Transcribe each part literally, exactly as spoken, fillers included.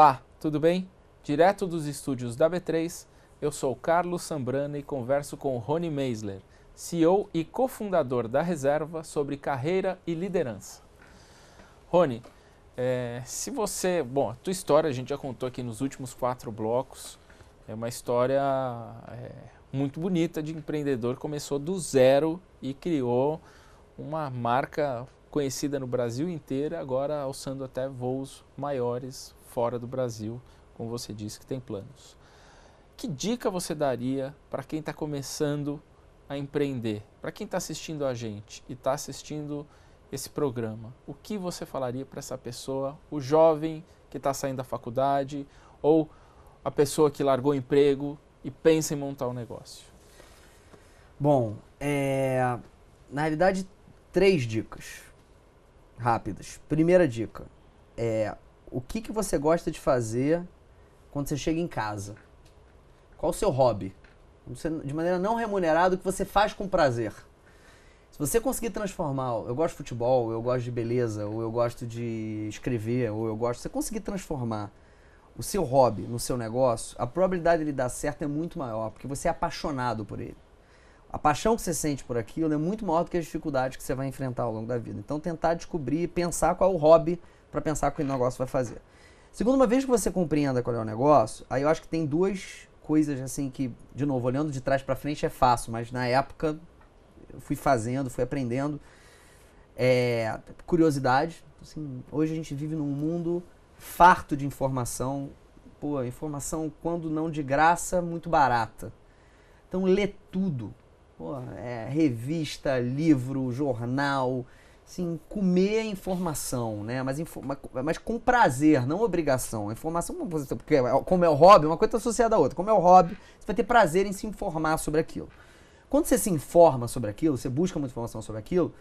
Olá, tudo bem? Direto dos estúdios da B três, eu sou Carlos Sambrana e converso com Rony Meisler, C E O e cofundador da Reserva, sobre carreira e liderança. Rony, é, se você... Bom, a tua história a gente já contou aqui nos últimos quatro blocos, é uma história é, muito bonita de empreendedor, começou do zero e criou uma marca conhecida no Brasil inteiro, agora alçando até voos maiores fora do Brasil, como você disse que tem planos. Que dica você daria para quem está começando a empreender? Para quem está assistindo a gente e está assistindo esse programa, o que você falaria para essa pessoa, o jovem que está saindo da faculdade ou a pessoa que largou o emprego e pensa em montar um negócio? Bom, é... na realidade, três dicas rápidas. Primeira dica é o que, que você gosta de fazer quando você chega em casa. Qual o seu hobby? Você, de maneira não remunerada, o que você faz com prazer. Se você conseguir transformar, eu gosto de futebol, eu gosto de beleza, ou eu gosto de escrever, ou eu gosto... Se você conseguir transformar o seu hobby no seu negócio, a probabilidade dele dar certo é muito maior, porque você é apaixonado por ele. A paixão que você sente por aquilo é muito maior do que as dificuldades que você vai enfrentar ao longo da vida. Então, tentar descobrir e pensar qual é o hobby para pensar qual o negócio vai fazer. Segundo, uma vez que você compreenda qual é o negócio, aí eu acho que tem duas coisas assim que, de novo, olhando de trás para frente é fácil, mas na época eu fui fazendo, fui aprendendo. É, curiosidade. Assim, hoje a gente vive num mundo farto de informação. Pô, informação, quando não de graça, muito barata. Então, lê tudo. Pô, é, revista, livro, jornal, assim, comer informação, né? Mas, infor mas com prazer, não obrigação. A informação, porque como é o hobby, uma coisa está associada à outra. Como é o hobby, você vai ter prazer em se informar sobre aquilo. Quando você se informa sobre aquilo, você busca muita informação sobre aquilo,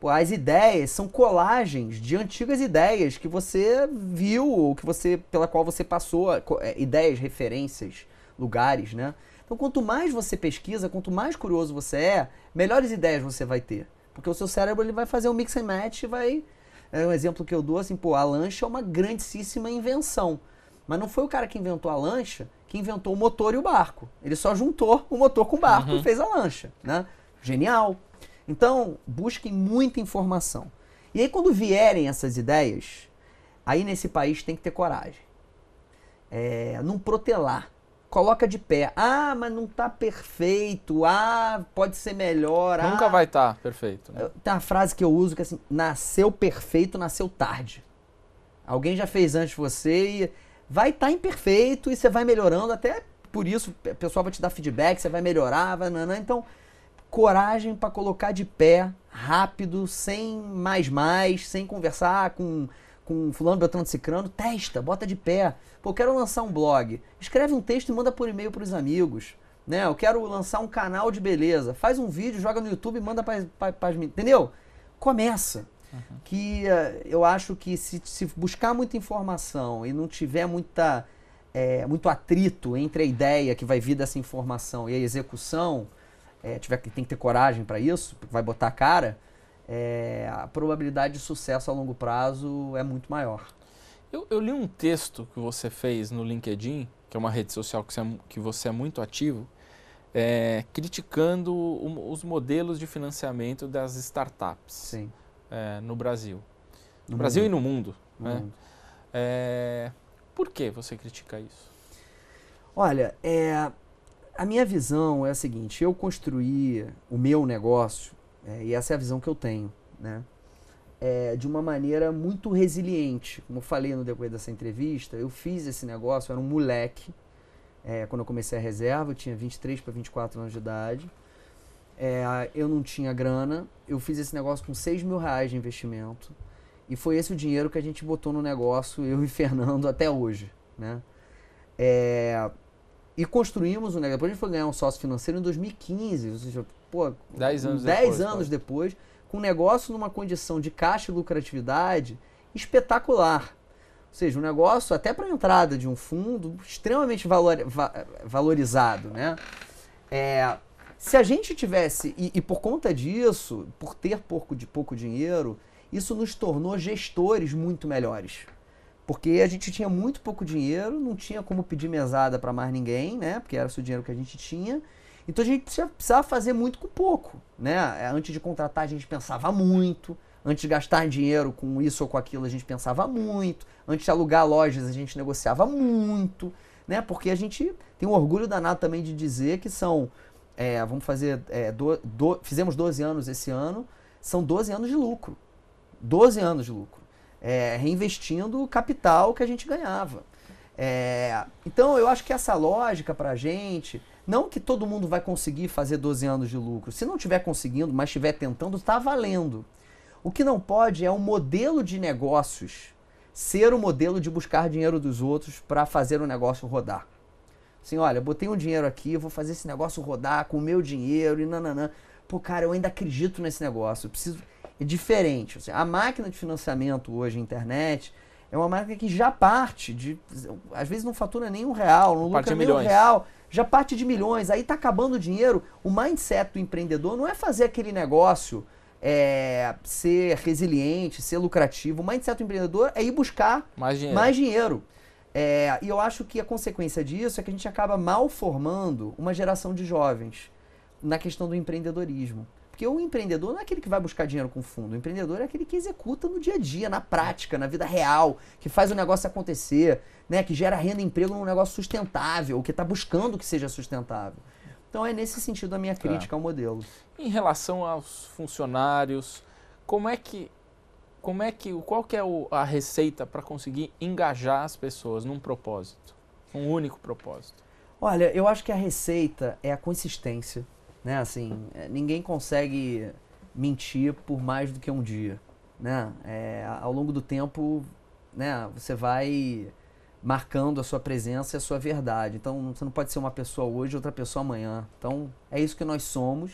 pô, as ideias são colagens de antigas ideias que você viu, ou que você, pela qual você passou, ideias, referências, lugares, né? Então, quanto mais você pesquisa, quanto mais curioso você é, melhores ideias você vai ter. Porque o seu cérebro ele vai fazer um mix and match e vai... É um exemplo que eu dou, assim, pô, a lancha é uma grandíssima invenção. Mas não foi o cara que inventou a lancha que inventou o motor e o barco. Ele só juntou o motor com o barco uhum. e fez a lancha, né? Genial. Então, busquem muita informação. E aí, quando vierem essas ideias, aí nesse país tem que ter coragem. É, não protelar. Coloca de pé. Ah, mas não tá perfeito. Ah, pode ser melhor. Nunca ah. vai estar tá perfeito. Né? Tem uma frase que eu uso que é assim, nasceu perfeito, nasceu tarde. Alguém já fez antes de você e vai estar tá imperfeito e você vai melhorando. Até por isso, o pessoal vai te dar feedback, você vai melhorar, vai nanã. Então, coragem para colocar de pé, rápido, sem mais mais, sem conversar com... com fulano, beltrano, cicrano, testa, bota de pé. Pô, eu quero lançar um blog. Escreve um texto e manda por e-mail para os amigos. Né? Eu quero lançar um canal de beleza. Faz um vídeo, joga no YouTube e manda para as meninas. Entendeu? Começa. Uhum. Que uh, eu acho que se, se buscar muita informação e não tiver muita, é, muito atrito entre a ideia que vai vir dessa informação e a execução, é, tiver, tem que ter coragem para isso, vai botar a cara... É, a probabilidade de sucesso a longo prazo é muito maior. Eu, eu li um texto que você fez no LinkedIn, que é uma rede social que você é, que você é muito ativo, é, criticando o, os modelos de financiamento das startups. Sim. É, no Brasil. No, no Brasil mundo. E no mundo. No né? mundo. É, por que você critica isso? Olha, é, a minha visão é a seguinte, eu construí o meu negócio. É, e essa é a visão que eu tenho, né? É, de uma maneira muito resiliente. Como eu falei no decorrer dessa entrevista, eu fiz esse negócio, eu era um moleque. É, quando eu comecei a Reserva, eu tinha vinte e três para vinte e quatro anos de idade. É, eu não tinha grana. Eu fiz esse negócio com seis mil reais de investimento. E foi esse o dinheiro que a gente botou no negócio, eu e Fernando, até hoje, né? É, e construímos um negócio. Depois a gente foi ganhar um sócio financeiro em dois mil e quinze, ou seja... Pô, dez anos, dez depois, anos depois, com um negócio numa condição de caixa e lucratividade espetacular. Ou seja, um negócio até para a entrada de um fundo extremamente valor, va, valorizado. Né? É, se a gente tivesse, e, e por conta disso, por ter pouco, de pouco dinheiro, isso nos tornou gestores muito melhores. Porque a gente tinha muito pouco dinheiro, não tinha como pedir mesada para mais ninguém, né? Porque era o dinheiro que a gente tinha. Então a gente precisava fazer muito com pouco, né? Antes de contratar a gente pensava muito, antes de gastar dinheiro com isso ou com aquilo a gente pensava muito, antes de alugar lojas a gente negociava muito, né? Porque a gente tem um orgulho danado também de dizer que são, é, vamos fazer, é, do, do, fizemos doze anos esse ano, são doze anos de lucro, doze anos de lucro, é, reinvestindo o capital que a gente ganhava. É, então eu acho que essa lógica pra gente... Não que todo mundo vai conseguir fazer doze anos de lucro. Se não estiver conseguindo, mas estiver tentando, está valendo. O que não pode é o modelo de negócios ser o modelo de buscar dinheiro dos outros para fazer o negócio rodar. Assim, olha, botei um dinheiro aqui, vou fazer esse negócio rodar com o meu dinheiro e nananã. Pô, cara, eu ainda acredito nesse negócio. Eu preciso... É diferente. Assim, a máquina de financiamento hoje, a internet... É uma máquina que já parte de... Às vezes não fatura nem um real, não lucra nem um real. Já parte de milhões. Aí tá acabando o dinheiro. O mindset do empreendedor não é fazer aquele negócio é, ser resiliente, ser lucrativo. O mindset do empreendedor é ir buscar mais dinheiro. Mais dinheiro. É, e eu acho que a consequência disso é que a gente acaba mal formando uma geração de jovens na questão do empreendedorismo. Porque o empreendedor não é aquele que vai buscar dinheiro com fundo. O empreendedor é aquele que executa no dia a dia, na prática, na vida real, que faz o negócio acontecer, né? Que gera renda e emprego num negócio sustentável, que está buscando que seja sustentável. Então é nesse sentido a minha crítica é. ao modelo. Em relação aos funcionários, como é que, como é que, qual que é o, a receita para conseguir engajar as pessoas num propósito, um único propósito? Olha, eu acho que a receita é a consistência. Né, assim, ninguém consegue mentir por mais do que um dia, né? É, ao longo do tempo, né, você vai marcando a sua presença e a sua verdade. Então, você não pode ser uma pessoa hoje e outra pessoa amanhã. Então, é isso que nós somos.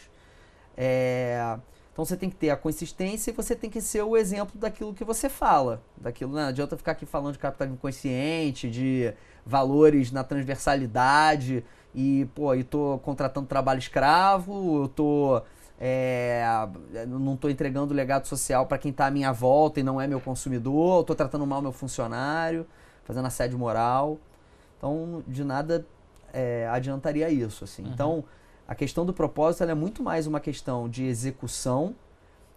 É, então, você tem que ter a consistência e você tem que ser o exemplo daquilo que você fala. Daquilo, né? Não adianta ficar aqui falando de capital inconsciente, de valores na transversalidade... E, pô, eu tô contratando trabalho escravo, eu tô, é, não tô entregando legado social para quem tá à minha volta e não é meu consumidor, eu tô tratando mal meu funcionário, fazendo assédio moral. Então, de nada é, adiantaria isso, assim. Uhum. Então, a questão do propósito ela é muito mais uma questão de execução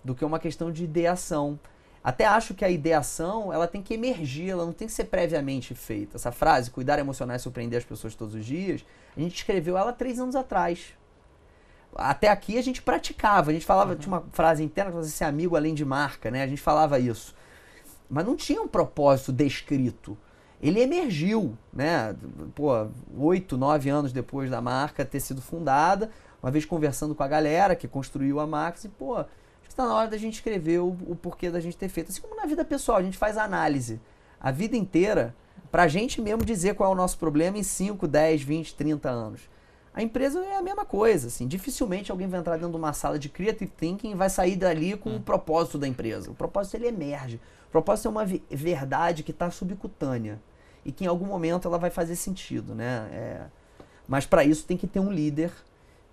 do que uma questão de ideação. Até acho que a ideação, ela tem que emergir, ela não tem que ser previamente feita. Essa frase, cuidar emocional e surpreender as pessoas todos os dias, a gente escreveu ela três anos atrás. Até aqui a gente praticava, a gente falava, uhum. Tinha uma frase interna que falava assim, amigo além de marca, né? A gente falava isso. Mas não tinha um propósito descrito. Ele emergiu, né? Pô, oito, nove anos depois da marca ter sido fundada, uma vez conversando com a galera que construiu a marca, e pô... Está na hora da gente escrever o, o porquê da gente ter feito. Assim como na vida pessoal, a gente faz análise a vida inteira para a gente mesmo dizer qual é o nosso problema em cinco, dez, vinte, trinta anos. A empresa é a mesma coisa. Assim, dificilmente alguém vai entrar dentro de uma sala de creative thinking e vai sair dali com hum. o propósito da empresa. O propósito ele emerge. O propósito é uma verdade que está subcutânea e que em algum momento ela vai fazer sentido. Né? É... Mas para isso tem que ter um líder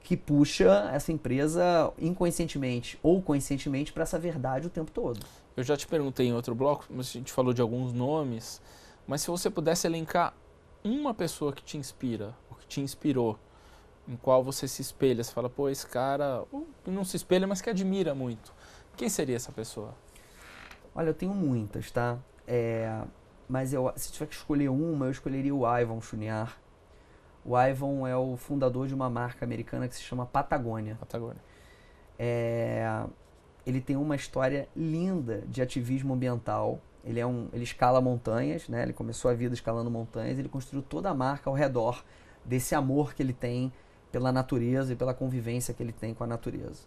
que puxa essa empresa inconscientemente ou conscientemente para essa verdade o tempo todo. Eu já te perguntei em outro bloco, mas a gente falou de alguns nomes, mas se você pudesse elencar uma pessoa que te inspira, ou que te inspirou, em qual você se espelha, você fala, pô, esse cara não se espelha, mas que admira muito. Quem seria essa pessoa? Olha, eu tenho muitas, tá? É, mas eu, se tiver que escolher uma, eu escolheria o Ivan Chunear. O Ivan é o fundador de uma marca americana que se chama Patagônia. Patagônia. É, ele tem uma história linda de ativismo ambiental. Ele, é um, ele escala montanhas, né? Ele começou a vida escalando montanhas. Ele construiu toda a marca ao redor desse amor que ele tem pela natureza e pela convivência que ele tem com a natureza.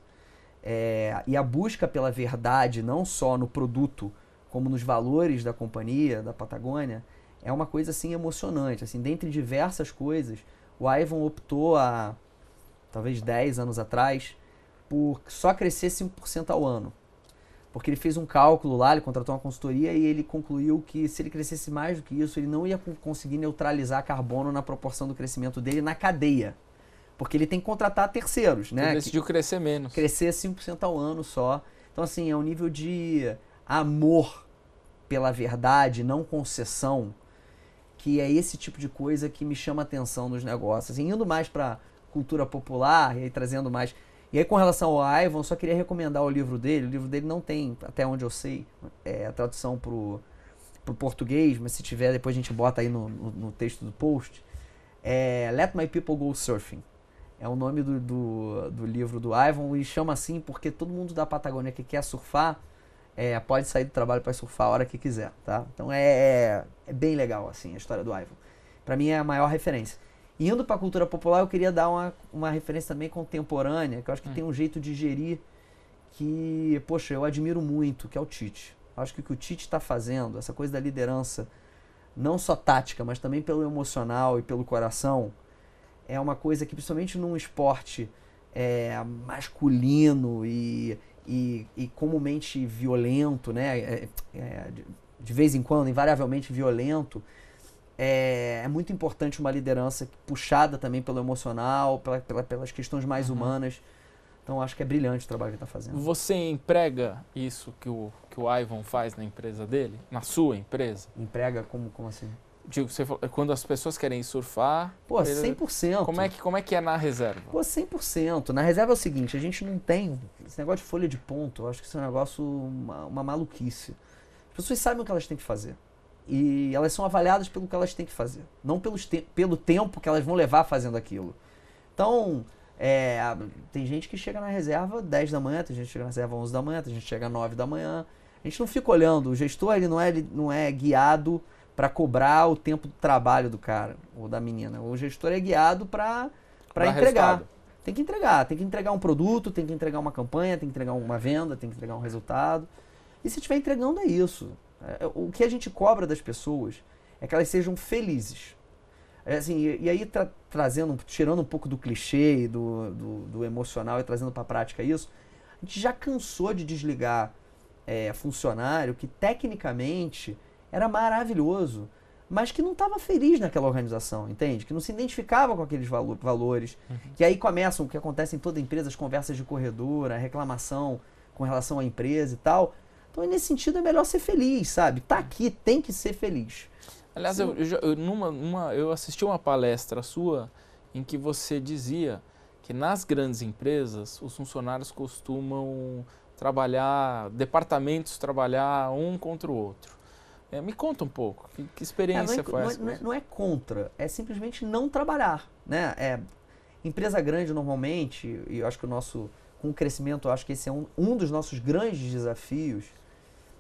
É, e a busca pela verdade, não só no produto, como nos valores da companhia, da Patagônia, é uma coisa, assim, emocionante. Assim, dentre diversas coisas, o Ivan optou há, talvez, dez anos atrás, por só crescer cinco por cento ao ano. Porque ele fez um cálculo lá, ele contratou uma consultoria e ele concluiu que se ele crescesse mais do que isso, ele não ia conseguir neutralizar carbono na proporção do crescimento dele na cadeia. Porque ele tem que contratar terceiros, né? Ele decidiu crescer menos. Crescer cinco por cento ao ano só. Então, assim, é um nível de amor pela verdade, não concessão, que é esse tipo de coisa que me chama a atenção nos negócios. E indo mais para cultura popular, e aí trazendo mais... E aí, com relação ao Ivan, só queria recomendar o livro dele. O livro dele não tem, até onde eu sei, é, a tradução para o português, mas se tiver, depois a gente bota aí no, no, no texto do post. É Let My People Go Surfing. É o nome do, do, do livro do Ivan, e chama assim porque todo mundo da Patagônia que quer surfar, é, pode sair do trabalho para surfar a hora que quiser, tá? Então é, é bem legal, assim, a história do Ivan. Para mim é a maior referência. E indo para a cultura popular, eu queria dar uma, uma referência também contemporânea, que eu acho que hum. tem um jeito de gerir que, poxa, eu admiro muito, que é o Tite. Eu acho que o que o Tite está fazendo, essa coisa da liderança, não só tática, mas também pelo emocional e pelo coração, é uma coisa que, principalmente num esporte é, masculino e, e, e comumente violento, né? É, é, de, de vez em quando, invariavelmente violento, É, é muito importante uma liderança puxada também pelo emocional, pela, pela, pelas questões mais uhum. humanas. Então, acho que é brilhante o trabalho que ele está fazendo. Você emprega isso que o, que o Ivan faz na empresa dele? Na sua empresa? Emprega como, como assim? Digo, você, quando as pessoas querem surfar... Pô, cem por cento. Como é que, como é que é na reserva? Pô, cem por cento. Na reserva é o seguinte, a gente não tem... Esse negócio de folha de ponto, eu acho que isso é um negócio, uma, uma maluquice. As pessoas sabem o que elas têm que fazer. E elas são avaliadas pelo que elas têm que fazer, não pelos te pelo tempo que elas vão levar fazendo aquilo. Então, é, tem gente que chega na reserva dez da manhã, tem gente que chega na reserva onze da manhã, tem gente que chega nove da manhã. A gente não fica olhando, o gestor ele não, é, ele não é guiado para cobrar o tempo do trabalho do cara ou da menina. O gestor é guiado para entregar. Resultado. Tem que entregar, tem que entregar um produto, tem que entregar uma campanha, tem que entregar uma venda, tem que entregar um resultado. E se estiver entregando é isso. O que a gente cobra das pessoas é que elas sejam felizes. Assim, e, e aí, tra trazendo, tirando um pouco do clichê, do, do, do emocional e trazendo para a prática isso, a gente já cansou de desligar é, funcionário que tecnicamente era maravilhoso, mas que não estava feliz naquela organização, entende? Que não se identificava com aqueles valo valores. Uhum. Que aí começam, o que acontece em toda empresa, as conversas de corredor, a reclamação com relação à empresa e tal. Então, nesse sentido, é melhor ser feliz, sabe? Tá aqui, tem que ser feliz. Aliás, eu, eu, eu, numa, uma, eu assisti uma palestra sua em que você dizia que nas grandes empresas, os funcionários costumam trabalhar, departamentos trabalhar um contra o outro. É, me conta um pouco, que, que experiência é, não é, foi não é, essa? Não é, não é contra, é simplesmente não trabalhar, né? É, empresa grande, normalmente, e eu acho que o nosso... Com o crescimento, eu acho que esse é um, um dos nossos grandes desafios.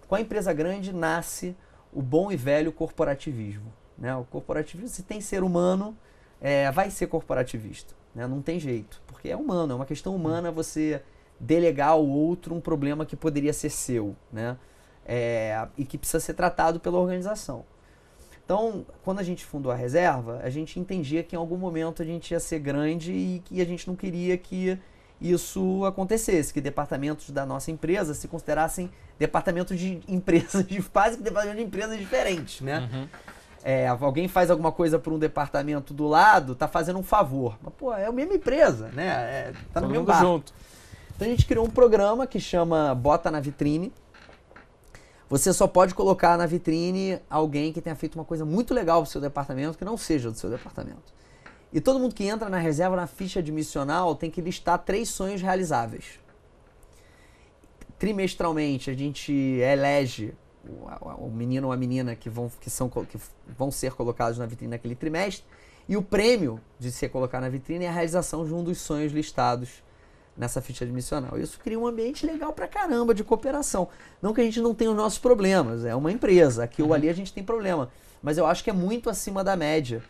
Com a empresa grande nasce o bom e velho corporativismo, né? O corporativismo, se tem ser humano, é, vai ser corporativista, né? Não tem jeito, porque é humano, é uma questão humana você delegar ao outro um problema que poderia ser seu, né? É, e que precisa ser tratado pela organização. Então, quando a gente fundou a reserva, a gente entendia que em algum momento a gente ia ser grande e que a gente não queria que isso acontecesse, que departamentos da nossa empresa se considerassem departamentos de empresas, de quase que departamentos de empresas diferentes, né? Uhum. É, alguém faz alguma coisa para um departamento do lado, tá fazendo um favor. Mas, pô, é a mesma empresa, né? É, tá no mesmo barco. Junto. Então a gente criou um programa que chama Bota na Vitrine. Você só pode colocar na vitrine alguém que tenha feito uma coisa muito legal pro seu departamento, que não seja do seu departamento. E todo mundo que entra na reserva, na ficha admissional, tem que listar três sonhos realizáveis. Trimestralmente, a gente elege o, o menino ou a menina que vão, que, são, que vão ser colocados na vitrine naquele trimestre. E o prêmio de ser colocado na vitrine é a realização de um dos sonhos listados nessa ficha admissional. Isso cria um ambiente legal pra caramba de cooperação. Não que a gente não tenha os nossos problemas, é uma empresa. Aqui ou ali a gente tem problema. Mas eu acho que é muito acima da média.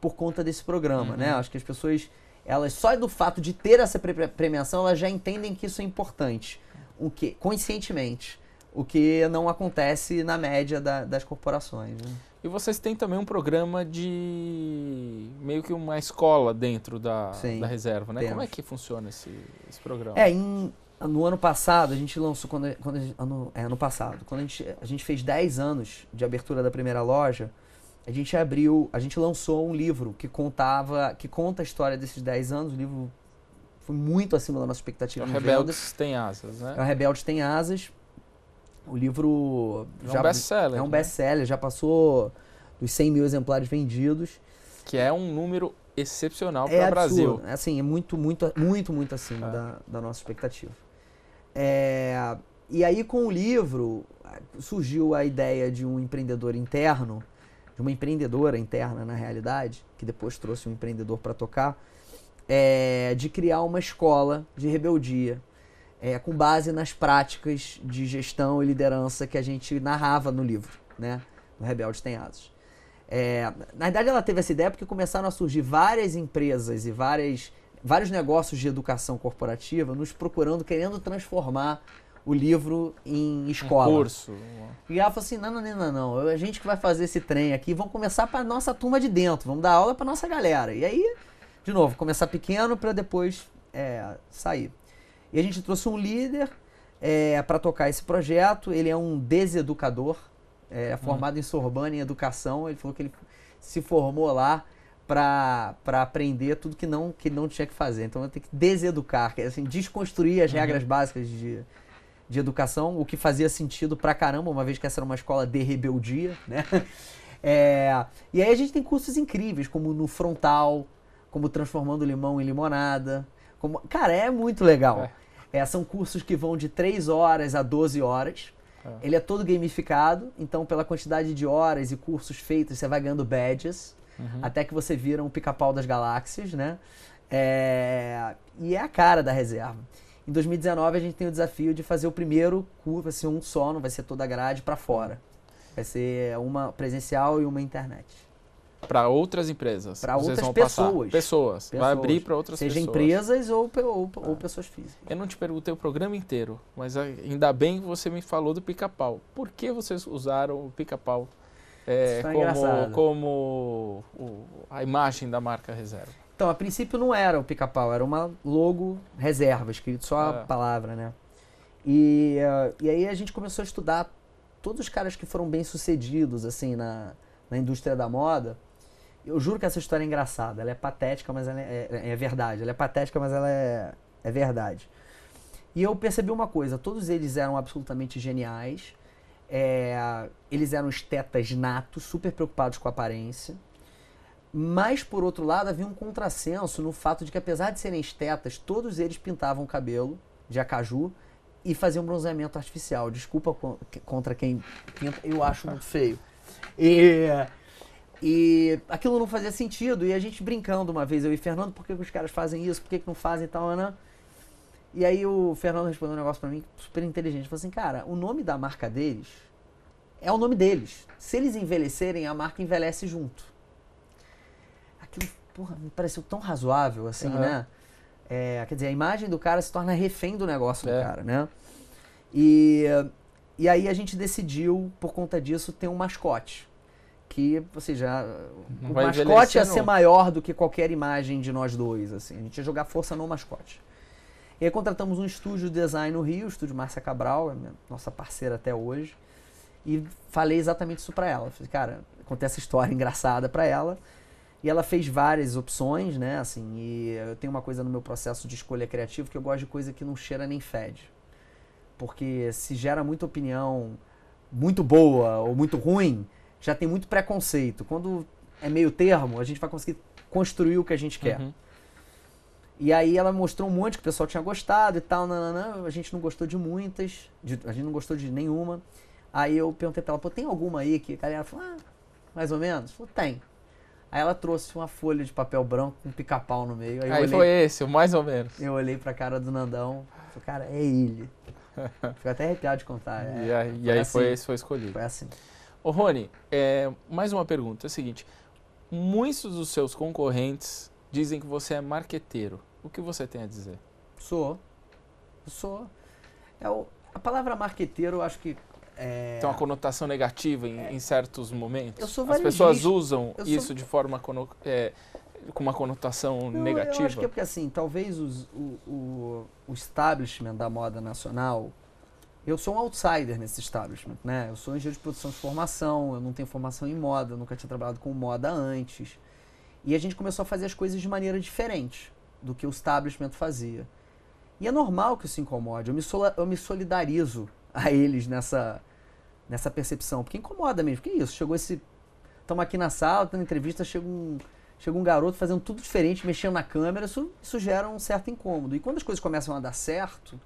Por conta desse programa, uhum. né? Acho que as pessoas, elas só do fato de ter essa pre premiação, elas já entendem que isso é importante, o que, conscientemente, o que não acontece na média da, das corporações. Né? E vocês têm também um programa de meio que uma escola dentro da, Sim, da reserva, né? Temos. Como é que funciona esse, esse programa? É, em, no ano passado, a gente lançou, quando, quando, ano, é, ano passado, quando a gente, a gente fez dez anos de abertura da primeira loja, a gente abriu, a gente lançou um livro que contava, que conta a história desses dez anos. O livro foi muito acima da nossa expectativa. É o Rebeldes têm asas, né? É o Rebeldes têm asas. O livro é já, um best-seller. É um best-seller, né? Já passou dos cem mil exemplares vendidos. Que é um número excepcional é para o Brasil. É assim, é muito, muito, muito, muito acima é. da, da nossa expectativa. É, e aí, com o livro, surgiu a ideia de um empreendedor interno, de uma empreendedora interna, na realidade, que depois trouxe um empreendedor para tocar, é, de criar uma escola de rebeldia. É, com base nas práticas de gestão e liderança que a gente narrava no livro, né? No Rebeldes Têm Asas. É, na verdade, ela teve essa ideia porque começaram a surgir várias empresas e várias, vários negócios de educação corporativa nos procurando, querendo transformar o livro em escola. Um curso. E ela falou assim, não, não, não, não, não. A gente que vai fazer esse trem aqui, vamos começar para a nossa turma de dentro, vamos dar aula para nossa galera. E aí, de novo, começar pequeno para depois é, sair. E a gente trouxe um líder é, para tocar esse projeto. Ele é um deseducador, é, formado hum. em Sorbonne, em educação. Ele falou que ele se formou lá para aprender tudo que não, que não tinha que fazer. Então, eu tenho que deseducar, assim, desconstruir as uhum. regras básicas de, de educação, o que fazia sentido pra caramba, uma vez que essa era uma escola de rebeldia, né? É, e aí a gente tem cursos incríveis, como no Frontal, como Transformando Limão em Limonada. Como, cara, é muito legal. É. É, são cursos que vão de três horas a doze horas. É. Ele é todo gamificado, então pela quantidade de horas e cursos feitos, você vai ganhando badges, uhum. até que você vira um pica-pau das galáxias, né? É, e é a cara da Reserva. Em dois mil e dezenove, a gente tem o desafio de fazer o primeiro curso, vai ser um só, não vai ser toda a grade, para fora. Vai ser uma presencial e uma internet. Para outras empresas. Para outras pessoas. pessoas. Pessoas. Vai abrir para outras Seja pessoas. Seja empresas ou, ou, ah. ou pessoas físicas. Eu não te perguntei o programa inteiro, mas ainda bem que você me falou do pica-pau. Por que vocês usaram o pica-pau é, como, como o, a imagem da marca Reserva? Então, a princípio não era o pica-pau, era uma logo Reserva, escrito só ah. a palavra, né? E, e aí a gente começou a estudar todos os caras que foram bem-sucedidos, assim, na, na indústria da moda. Eu juro que essa história é engraçada, ela é patética, mas ela é, é, é verdade. Ela é patética, mas ela é, é verdade. E eu percebi uma coisa, todos eles eram absolutamente geniais, é, eles eram estetas natos, super preocupados com a aparência, mas, por outro lado, havia um contrassenso no fato de que, apesar de serem estetas, todos eles pintavam o cabelo de acaju e faziam bronzeamento artificial. Desculpa contra quem pinta, eu acho muito feio. E... E aquilo não fazia sentido, e a gente brincando uma vez, eu e o Fernando, por que os caras fazem isso, por que não fazem e tal, né? E aí o Fernando respondeu um negócio pra mim super inteligente, falou assim, cara, o nome da marca deles é o nome deles. Se eles envelhecerem, a marca envelhece junto. Aquilo, porra, me pareceu tão razoável, assim, uhum. né? É, quer dizer, a imagem do cara se torna refém do negócio é. do cara, né? E, e aí a gente decidiu, por conta disso, ter um mascote. Que, ou seja, não o mascote ia ser maior do que qualquer imagem de nós dois, assim. A gente ia jogar força no mascote. E aí contratamos um estúdio de design no Rio, o estúdio Márcia Cabral, nossa parceira até hoje, e falei exatamente isso pra ela. Falei, cara, contei essa história engraçada pra ela, e ela fez várias opções, né, assim, e eu tenho uma coisa no meu processo de escolha criativa, que eu gosto de coisa que não cheira nem fede. Porque se gera muita opinião muito boa ou muito ruim, já tem muito preconceito. Quando é meio termo, a gente vai conseguir construir o que a gente quer. Uhum. E aí ela mostrou um monte que o pessoal tinha gostado e tal, nananã. A gente não gostou de muitas, de, a gente não gostou de nenhuma. Aí eu perguntei pra ela, pô, tem alguma aí que a galera falou, ah, mais ou menos? Falou, tem. Aí ela trouxe uma folha de papel branco com um pica-pau no meio. Aí, aí olhei, foi esse, o mais ou menos. Eu olhei pra cara do Nandão, falei, cara, é ele. Fico até arrepiado de contar. É, e aí, e aí assim, foi esse, foi escolhido. Foi assim. Ô Rony, é, mais uma pergunta, é o seguinte, muitos dos seus concorrentes dizem que você é marqueteiro, o que você tem a dizer? Sou, sou. É, o, a palavra marqueteiro eu acho que... É, tem uma conotação negativa em, é, em certos momentos? Eu sou varejista. As pessoas usam eu isso sou... de forma, cono, é, com uma conotação eu, negativa? Eu acho que é porque assim, talvez os, o, o, o establishment da moda nacional... Eu sou um outsider nesse establishment, né? Eu sou engenheiro de produção de formação, eu não tenho formação em moda, eu nunca tinha trabalhado com moda antes. E a gente começou a fazer as coisas de maneira diferente do que o establishment fazia. E é normal que isso incomode, eu me, sol eu me solidarizo a eles nessa, nessa percepção. Porque incomoda mesmo. Que isso? Chegou esse... Estamos aqui na sala, tendo entrevista, chega um, chega um garoto fazendo tudo diferente, mexendo na câmera. Isso, isso gera um certo incômodo. E quando as coisas começam a dar certo,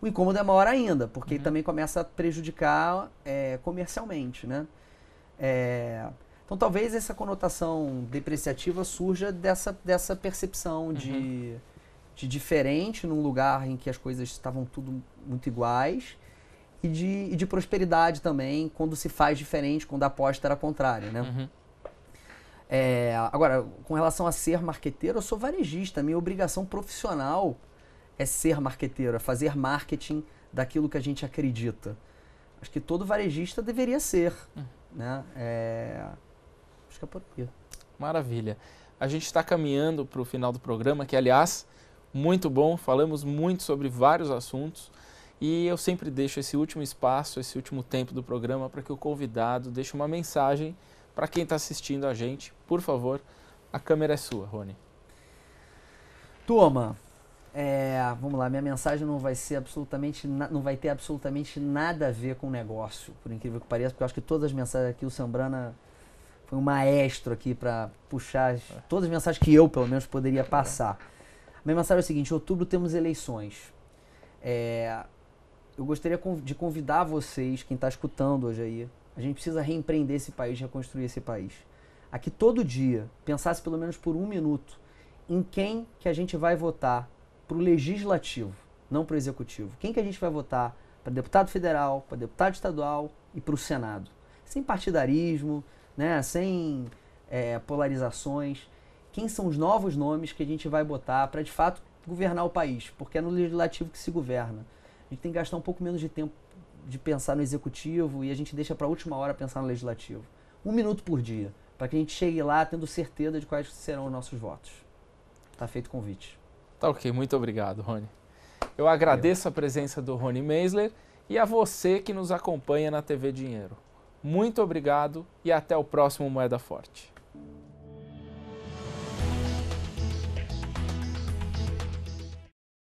o incômodo é maior ainda, porque uhum. também começa a prejudicar é, comercialmente, né? É, então talvez essa conotação depreciativa surja dessa, dessa percepção de, uhum. de diferente num lugar em que as coisas estavam tudo muito iguais e de, e de prosperidade também, quando se faz diferente, quando a aposta era contrária, né? Uhum. É, agora, com relação a ser marqueteiro, eu sou varejista, minha obrigação profissional é ser marqueteiro, é fazer marketing daquilo que a gente acredita. Acho que todo varejista deveria ser, uhum. né? É... Acho que é por aqui. Maravilha. A gente está caminhando para o final do programa, que, aliás, muito bom. Falamos muito sobre vários assuntos. E eu sempre deixo esse último espaço, esse último tempo do programa, para que o convidado deixe uma mensagem para quem está assistindo a gente. Por favor, a câmera é sua, Rony. Turma, É, vamos lá, minha mensagem não vai ser absolutamente, não vai ter absolutamente nada a ver com o negócio, por incrível que pareça, porque eu acho que todas as mensagens aqui, o Sambrana foi um maestro aqui para puxar as, todas as mensagens que eu, pelo menos, poderia passar. A minha mensagem é a seguinte: em outubro temos eleições. É, eu gostaria de convidar vocês, quem está escutando hoje aí, a gente precisa reempreender esse país, reconstruir esse país. Aqui todo dia, pensasse pelo menos por um minuto em quem que a gente vai votar para o legislativo, não para o executivo. Quem que a gente vai votar? Para deputado federal, para deputado estadual e para o Senado. Sem partidarismo, né? Sem é, polarizações. Quem são os novos nomes que a gente vai botar para, de fato, governar o país? Porque é no legislativo que se governa. A gente tem que gastar um pouco menos de tempo de pensar no executivo e a gente deixa para a última hora pensar no legislativo. Um minuto por dia, para que a gente chegue lá tendo certeza de quais serão os nossos votos. Está feito o convite. Tá ok, muito obrigado, Rony. Eu agradeço a presença do Rony Meisler e a você que nos acompanha na T V Dinheiro. Muito obrigado e até o próximo Moeda Forte.